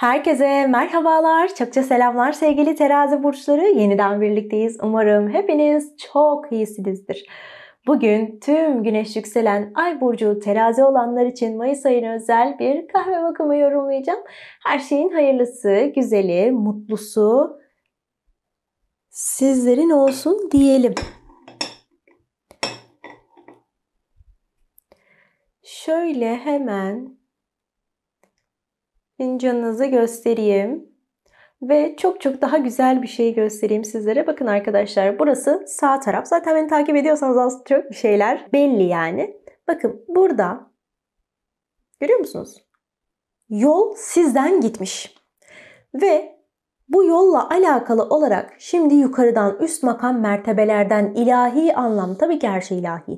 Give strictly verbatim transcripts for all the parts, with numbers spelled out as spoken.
Herkese merhabalar, çokça selamlar sevgili terazi burçları. Yeniden birlikteyiz. Umarım hepiniz çok iyisinizdir. Bugün tüm güneş yükselen ay burcu terazi olanlar için Mayıs ayına özel bir kahve bakımı yorumlayacağım. Her şeyin hayırlısı, güzeli, mutlusu sizlerin olsun diyelim. Şöyle hemen fincanınızı göstereyim. Ve çok çok daha güzel bir şey göstereyim sizlere. Bakın arkadaşlar, burası sağ taraf. Zaten beni takip ediyorsanız az çok bir şeyler belli yani. Bakın burada görüyor musunuz? Yol sizden gitmiş. Ve bu yolla alakalı olarak şimdi yukarıdan, üst makam mertebelerden ilahi anlam. Tabii ki her şey ilahi.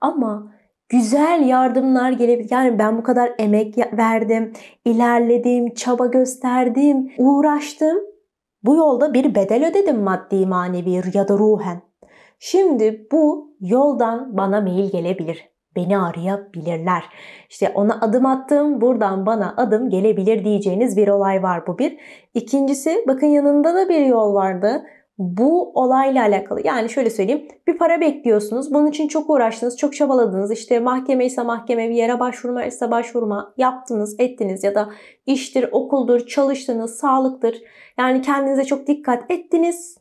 Ama güzel yardımlar gelebilir. Yani ben bu kadar emek verdim, ilerledim, çaba gösterdim, uğraştım. Bu yolda bir bedel ödedim maddi, manevi ya da ruhen. Şimdi bu yoldan bana mail gelebilir. Beni arayabilirler. İşte ona adım attım, buradan bana adım gelebilir diyeceğiniz bir olay var, bu bir. İkincisi, bakın yanında da bir yol vardı. Bu olayla alakalı, yani şöyle söyleyeyim, bir para bekliyorsunuz, bunun için çok uğraştınız, çok çabaladınız, işte mahkeme ise mahkeme, bir yere başvurma ise başvurma yaptınız, ettiniz ya da iştir, okuldur, çalıştınız, sağlıktır, yani kendinize çok dikkat ettiniz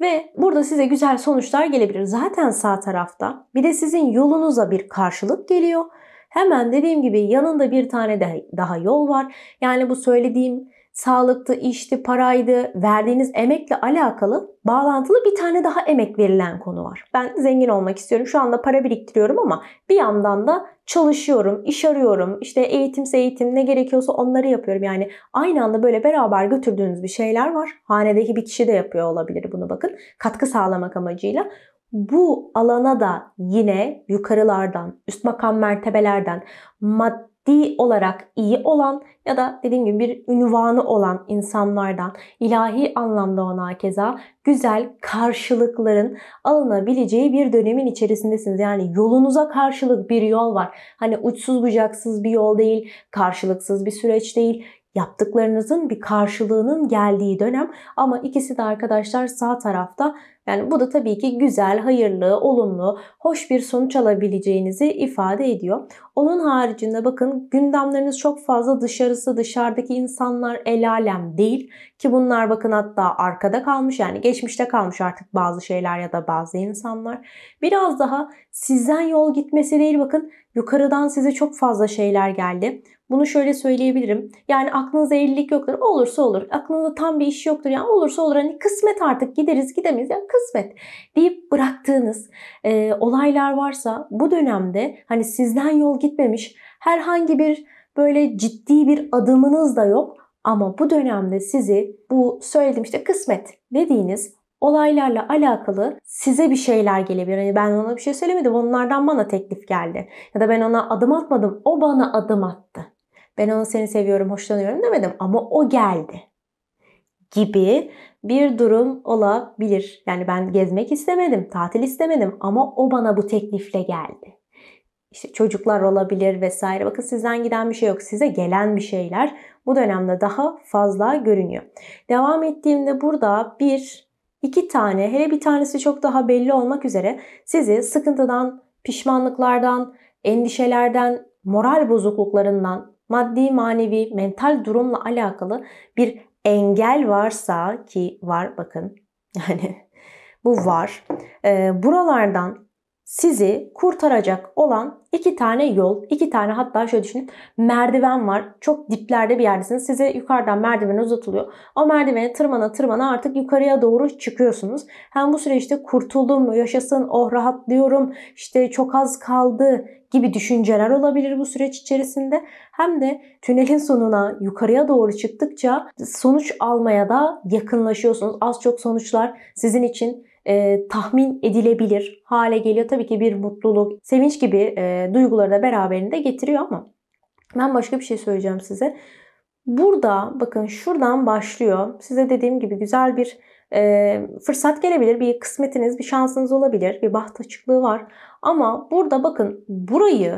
ve burada size güzel sonuçlar gelebilir. Zaten sağ tarafta bir de sizin yolunuza bir karşılık geliyor. Hemen dediğim gibi yanında bir tane daha yol var. Yani bu söylediğim sağlıktı, işti, paraydı, verdiğiniz emekle alakalı bağlantılı bir tane daha emek verilen konu var. Ben zengin olmak istiyorum. Şu anda para biriktiriyorum ama bir yandan da çalışıyorum, iş arıyorum. İşte eğitimse eğitim, ne gerekiyorsa onları yapıyorum. Yani aynı anda böyle beraber götürdüğünüz bir şeyler var. Hanedeki bir kişi de yapıyor olabilir bunu, bakın. Katkı sağlamak amacıyla. Bu alana da yine yukarılardan, üst makam mertebelerden, maddi olarak iyi olan ya da dediğim gibi bir ünvanı olan insanlardan, ilahi anlamda ona keza güzel karşılıkların alınabileceği bir dönemin içerisindesiniz. Yani yolunuza karşılık bir yol var. Hani uçsuz bucaksız bir yol değil, karşılıksız bir süreç değil. Yaptıklarınızın bir karşılığının geldiği dönem, ama ikisi de arkadaşlar sağ tarafta. Yani bu da tabii ki güzel, hayırlı, olumlu, hoş bir sonuç alabileceğinizi ifade ediyor. Onun haricinde bakın gündemleriniz çok fazla dışarısı, dışarıdaki insanlar, el alem değil ki bunlar, bakın hatta arkada kalmış, yani geçmişte kalmış artık bazı şeyler ya da bazı insanlar. Biraz daha sizden yol gitmesi değil, bakın yukarıdan size çok fazla şeyler geldi. Bunu şöyle söyleyebilirim. Yani aklınızda evlilik yoktur. Olursa olur. Aklınızda tam bir iş yoktur. Yani olursa olur. Hani kısmet, artık gideriz gidemeyiz. Yani kısmet deyip bıraktığınız e, olaylar varsa bu dönemde hani sizden yol gitmemiş, herhangi bir böyle ciddi bir adımınız da yok. Ama bu dönemde sizi bu söylediğim işte kısmet dediğiniz olaylarla alakalı size bir şeyler gelebilir. Hani ben ona bir şey söylemedim. Onlardan bana teklif geldi. Ya da ben ona adım atmadım. O bana adım attı. Ben onu seni seviyorum, hoşlanıyorum demedim ama o geldi gibi bir durum olabilir. Yani ben gezmek istemedim, tatil istemedim ama o bana bu teklifle geldi. İşte çocuklar olabilir vesaire. Bakın sizden giden bir şey yok. Size gelen bir şeyler bu dönemde daha fazla görünüyor. Devam ettiğimde burada bir, iki tane, hele bir tanesi çok daha belli olmak üzere sizi sıkıntıdan, pişmanlıklardan, endişelerden, moral bozukluklarından, maddi, manevi, mental durumla alakalı bir engel varsa, ki var bakın yani bu var. E, buralardan sizi kurtaracak olan iki tane yol, iki tane hatta şöyle düşünün, merdiven var. Çok diplerde bir yerdesiniz. Size yukarıdan merdiven uzatılıyor. O merdivene tırmana tırmana artık yukarıya doğru çıkıyorsunuz. Hem bu süreçte kurtuldum, yaşasın, oh rahatlıyorum, işte çok az kaldı gibi düşünceler olabilir bu süreç içerisinde. Hem de tünelin sonuna, yukarıya doğru çıktıkça sonuç almaya da yakınlaşıyorsunuz. Az çok sonuçlar sizin için e, tahmin edilebilir hale geliyor. Tabii ki bir mutluluk, sevinç gibi e, duyguları da beraberinde getiriyor ama ben başka bir şey söyleyeceğim size. Burada bakın şuradan başlıyor. Size dediğim gibi güzel bir e, fırsat gelebilir. Bir kısmetiniz, bir şansınız olabilir. Bir baht açıklığı var. Ama burada bakın burayı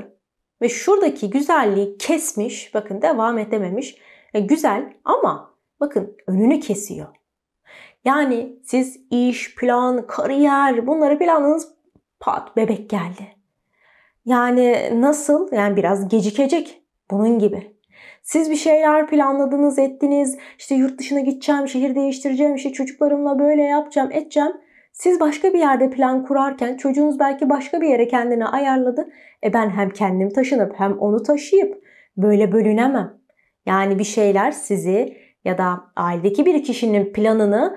ve şuradaki güzelliği kesmiş. Bakın devam edememiş. E, güzel ama bakın önünü kesiyor. Yani siz iş, plan, kariyer bunları planladınız, pat bebek geldi. Yani nasıl? Yani biraz gecikecek. Bunun gibi. Siz bir şeyler planladınız, ettiniz. İşte yurt dışına gideceğim, şehir değiştireceğim, işte çocuklarımla böyle yapacağım, edeceğim. Siz başka bir yerde plan kurarken çocuğunuz belki başka bir yere kendini ayarladı. E ben hem kendim taşınıp hem onu taşıyıp böyle bölünemem. Yani bir şeyler sizi ya da ailedeki bir kişinin planını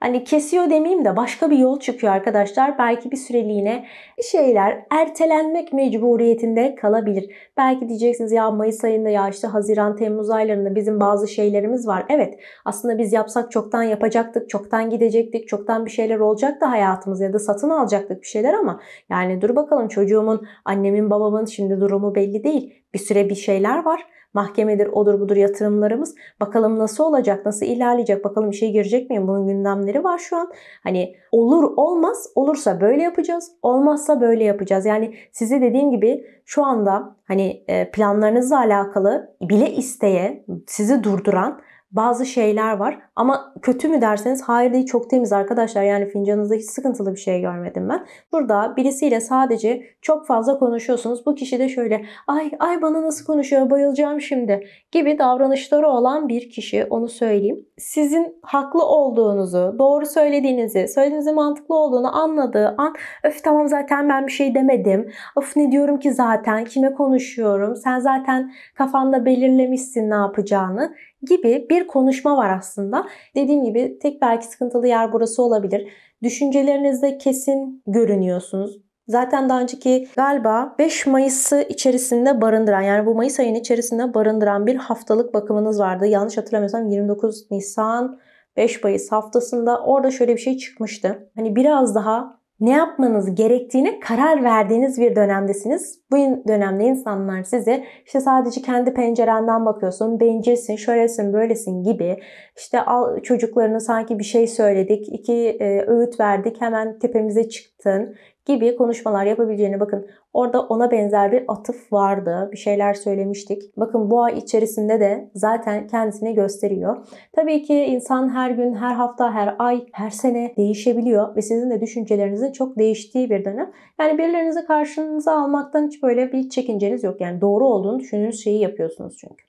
hani kesiyor demeyeyim de başka bir yol çıkıyor arkadaşlar. Belki bir süreliğine şeyler ertelenmek mecburiyetinde kalabilir. Belki diyeceksiniz ya Mayıs ayında ya işte Haziran, Temmuz aylarında bizim bazı şeylerimiz var. Evet aslında biz yapsak çoktan yapacaktık, çoktan gidecektik, çoktan bir şeyler olacaktı hayatımız ya da satın alacaktık bir şeyler ama yani dur bakalım çocuğumun, annemin, babamın şimdi durumu belli değil. Bir süre bir şeyler var. Mahkemedir, odur budur yatırımlarımız. Bakalım nasıl olacak, nasıl ilerleyecek, bakalım işe girecek miyim? Bunun gündemleri var şu an. Hani olur olmaz, olursa böyle yapacağız, olmazsa böyle yapacağız. Yani size dediğim gibi şu anda hani planlarınızla alakalı bile isteye sizi durduran bazı şeyler var. Ama kötü mü derseniz hayır değil, çok temiz arkadaşlar. Yani fincanınızda hiç sıkıntılı bir şey görmedim ben. Burada birisiyle sadece çok fazla konuşuyorsunuz. Bu kişi de şöyle ay ay bana nasıl konuşuyor, bayılacağım şimdi gibi davranışları olan bir kişi, onu söyleyeyim. Sizin haklı olduğunuzu, doğru söylediğinizi, söylediğinizin mantıklı olduğunu anladığı an öf tamam zaten ben bir şey demedim. Of ne diyorum ki zaten, kime konuşuyorum, sen zaten kafanda belirlemişsin ne yapacağını gibi bir konuşma var aslında. Dediğim gibi tek belki sıkıntılı yer burası olabilir. Düşüncelerinizde kesin görünüyorsunuz. Zaten daha önceki galiba beş Mayıs'ı içerisinde barındıran, yani bu Mayıs ayının içerisinde barındıran bir haftalık bakımınız vardı. Yanlış hatırlamıyorsam yirmi dokuz Nisan beş Mayıs haftasında orada şöyle bir şey çıkmıştı. Hani biraz daha ne yapmanız gerektiğine karar verdiğiniz bir dönemdesiniz. Bu dönemde insanlar size işte sadece kendi pencerenden bakıyorsun, bencilsin, şöylesin, böylesin gibi. İşte al çocuklarını sanki bir şey söyledik, iki öğüt verdik, hemen tepemize çıktın gibi konuşmalar yapabileceğini, bakın orada ona benzer bir atıf vardı. Bir şeyler söylemiştik. Bakın bu ay içerisinde de zaten kendisini gösteriyor. Tabii ki insan her gün, her hafta, her ay, her sene değişebiliyor ve sizin de düşüncelerinizin çok değiştiği bir dönem. Yani birilerinizi karşınıza almaktan hiç böyle bir çekinceniz yok. Yani doğru olduğunu düşündüğünüz şeyi yapıyorsunuz çünkü.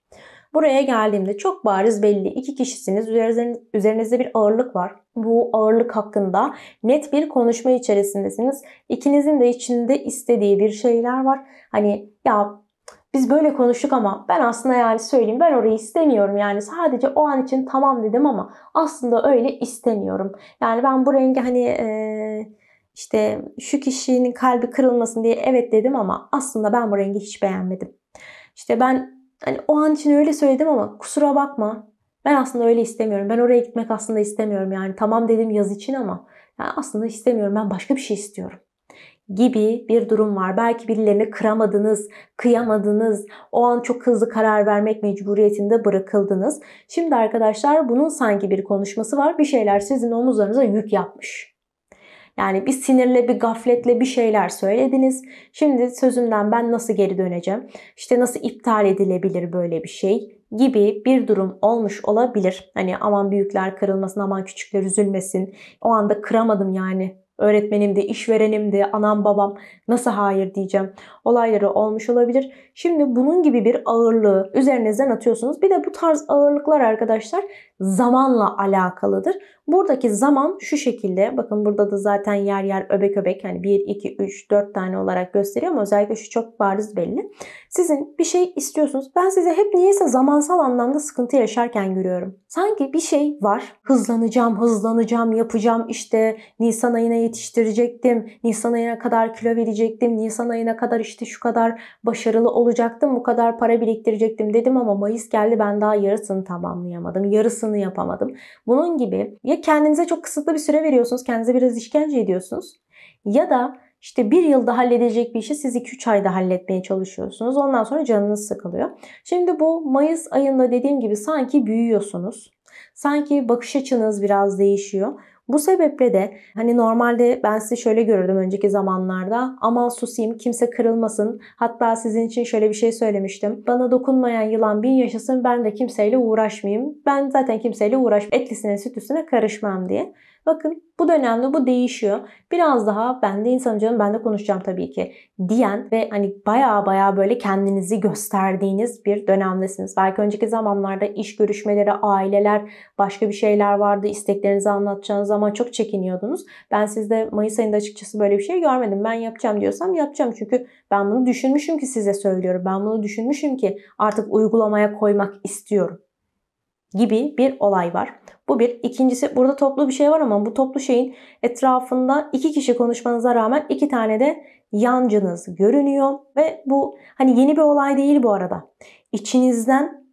Buraya geldiğimde çok bariz belli. İki kişisiniz. Üzerinizde bir ağırlık var. Bu ağırlık hakkında net bir konuşma içerisindesiniz. İkinizin de içinde istediği bir şeyler var. Hani ya biz böyle konuştuk ama ben aslında yani söyleyeyim ben orayı istemiyorum. Yani sadece o an için tamam dedim ama aslında öyle istemiyorum. Yani ben bu rengi hani ee, işte şu kişinin kalbi kırılmasın diye evet dedim ama aslında ben bu rengi hiç beğenmedim. İşte ben hani o an için öyle söyledim ama kusura bakma. Ben aslında öyle istemiyorum. Ben oraya gitmek aslında istemiyorum. Yani tamam dedim yaz için ama yani aslında istemiyorum. Ben başka bir şey istiyorum gibi bir durum var. Belki birilerini kıramadınız, kıyamadınız. O an çok hızlı karar vermek mecburiyetinde bırakıldınız. Şimdi arkadaşlar bunun sanki bir konuşması var. Bir şeyler sizin omuzlarınıza yük yapmış. Yani bir sinirle, bir gafletle bir şeyler söylediniz. Şimdi sözümden ben nasıl geri döneceğim? İşte nasıl iptal edilebilir böyle bir şey gibi bir durum olmuş olabilir. Hani aman büyükler kırılmasın, aman küçükler üzülmesin. O anda kıramadım yani. Öğretmenim de, işverenim de, anam babam nasıl hayır diyeceğim olayları olmuş olabilir. Şimdi bunun gibi bir ağırlığı üzerinizden atıyorsunuz. Bir de bu tarz ağırlıklar arkadaşlar zamanla alakalıdır. Buradaki zaman şu şekilde. Bakın burada da zaten yer yer öbek öbek yani bir, iki, üç, dört tane olarak gösteriyor ama özellikle şu çok bariz belli. Sizin bir şey istiyorsunuz. Ben size hep niyeyse zamansal anlamda sıkıntı yaşarken görüyorum. Sanki bir şey var. Hızlanacağım, hızlanacağım, yapacağım. İşte Nisan ayına yetiştirecektim. Nisan ayına kadar kilo verecektim. Nisan ayına kadar işte şu kadar başarılı olacaktım. Bu kadar para biriktirecektim dedim ama Mayıs geldi ben daha yarısını tamamlayamadım. Yarısını yapamadım. Bunun gibi ya kendinize çok kısıtlı bir süre veriyorsunuz. Kendinize biraz işkence ediyorsunuz. Ya da işte bir yılda halledecek bir işi siz iki üç ayda halletmeye çalışıyorsunuz. Ondan sonra canınız sıkılıyor. Şimdi bu Mayıs ayında dediğim gibi sanki büyüyorsunuz. Sanki bakış açınız biraz değişiyor. Bu sebeple de hani normalde ben sizi şöyle görürdüm önceki zamanlarda. Aman susayım, kimse kırılmasın. Hatta sizin için şöyle bir şey söylemiştim. Bana dokunmayan yılan bin yaşasın, ben de kimseyle uğraşmayayım. Ben zaten kimseyle uğraşmam. Etlisine sütlüsüne karışmam diye. Bakın bu dönemde bu değişiyor. Biraz daha ben de insanım canım, ben de konuşacağım tabii ki diyen ve hani baya baya böyle kendinizi gösterdiğiniz bir dönemdesiniz. Belki önceki zamanlarda iş görüşmeleri, aileler, başka bir şeyler vardı. İsteklerinizi anlatacağınız zaman çok çekiniyordunuz. Ben sizde Mayıs ayında açıkçası böyle bir şey görmedim. Ben yapacağım diyorsam yapacağım. Çünkü ben bunu düşünmüşüm ki size söylüyorum. Ben bunu düşünmüşüm ki artık uygulamaya koymak istiyorum gibi bir olay var. Bu bir. İkincisi, burada toplu bir şey var ama bu toplu şeyin etrafında iki kişi konuşmanıza rağmen iki tane de yancınız görünüyor. Ve bu hani yeni bir olay değil bu arada. İçinizden,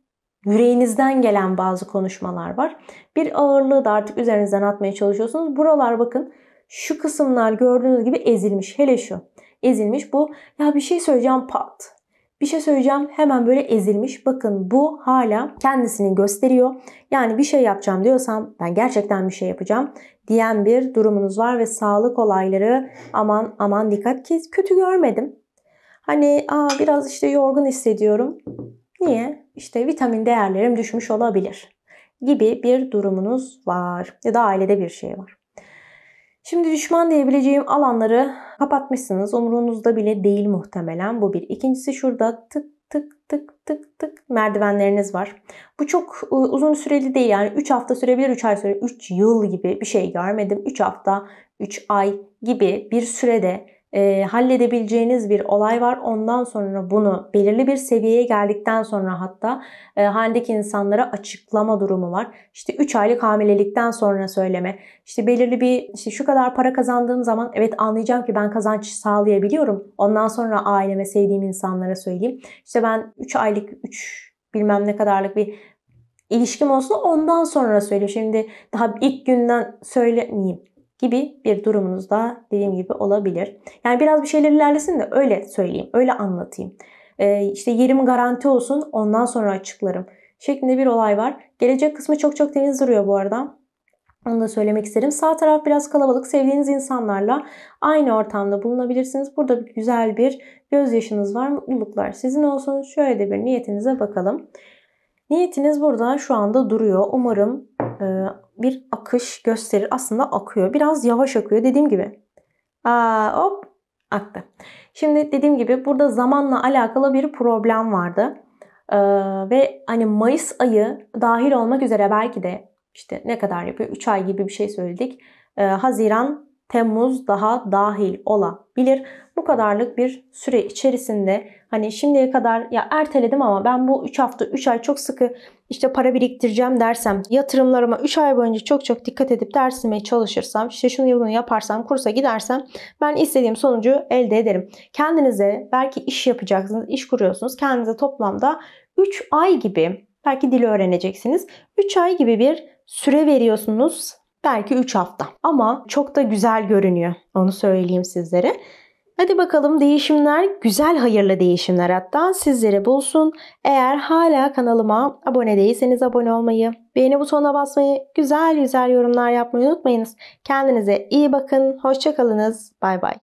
yüreğinizden gelen bazı konuşmalar var. Bir ağırlığı da artık üzerinizden atmaya çalışıyorsunuz. Buralar bakın şu kısımlar gördüğünüz gibi ezilmiş. Hele şu ezilmiş, bu ya bir şey söyleyeceğim pat. Bir şey söyleyeceğim hemen böyle ezilmiş. Bakın bu hala kendisini gösteriyor. Yani bir şey yapacağım diyorsam ben gerçekten bir şey yapacağım diyen bir durumunuz var ve sağlık olayları aman aman dikkat ki kötü görmedim. Hani aa, biraz işte yorgun hissediyorum. Niye? İşte vitamin değerlerim düşmüş olabilir gibi bir durumunuz var ya da ailede bir şey var. Şimdi düşman diyebileceğim alanları kapatmışsınız. Umurunuzda bile değil muhtemelen. Bu bir. İkincisi, şurada tık tık tık tık tık merdivenleriniz var. Bu çok uzun süreli değil. Yani üç hafta sürebilir, üç ay sürebilir, üç yıl gibi bir şey görmedim. üç hafta, üç ay gibi bir sürede e, halledebileceğiniz bir olay var. Ondan sonra bunu belirli bir seviyeye geldikten sonra hatta e, haldeki insanlara açıklama durumu var. İşte üç aylık hamilelikten sonra söyleme. İşte belirli bir işte şu kadar para kazandığım zaman evet anlayacağım ki ben kazanç sağlayabiliyorum. Ondan sonra aileme, sevdiğim insanlara söyleyeyim. İşte ben üç aylık, üç bilmem ne kadarlık bir ilişkim olsun, ondan sonra söyleyeyim. Şimdi daha ilk günden söylemeyeyim gibi bir durumunuz da dediğim gibi olabilir. Yani biraz bir şeyler ilerlesin de öyle söyleyeyim, öyle anlatayım. Ee, işte yerim garanti olsun, ondan sonra açıklarım şeklinde bir olay var. Gelecek kısmı çok çok temiz duruyor bu arada. Onu da söylemek isterim. Sağ taraf biraz kalabalık. Sevdiğiniz insanlarla aynı ortamda bulunabilirsiniz. Burada bir güzel bir gözyaşınız var. Mutluluklar sizin olsun. Şöyle de bir niyetinize bakalım. Niyetiniz burada şu anda duruyor. Umarım e, bir akış gösterir. Aslında akıyor. Biraz yavaş akıyor dediğim gibi. Aa, hop aktı. Şimdi dediğim gibi burada zamanla alakalı bir problem vardı. E, ve hani Mayıs ayı dahil olmak üzere belki de işte ne kadar yapıyor? üç ay gibi bir şey söyledik. E, Haziran, Temmuz daha dahil olabilir. Bu kadarlık bir süre içerisinde hani şimdiye kadar ya erteledim ama ben bu üç hafta, üç ay çok sıkı işte para biriktireceğim dersem, yatırımlarıma üç ay boyunca çok çok dikkat edip dersime çalışırsam, işte şunu bunu yaparsam, kursa gidersem ben istediğim sonucu elde ederim. Kendinize belki iş yapacaksınız, iş kuruyorsunuz. Kendinize toplamda üç ay gibi, belki dil öğreneceksiniz. üç ay gibi bir süre veriyorsunuz. Belki üç hafta. Ama çok da güzel görünüyor. Onu söyleyeyim sizlere. Hadi bakalım, değişimler, güzel hayırlı değişimler hatta sizleri bulsun. Eğer hala kanalıma abone değilseniz abone olmayı, beğeni butonuna basmayı, güzel güzel yorumlar yapmayı unutmayınız. Kendinize iyi bakın. Hoşça kalınız. Bay bay.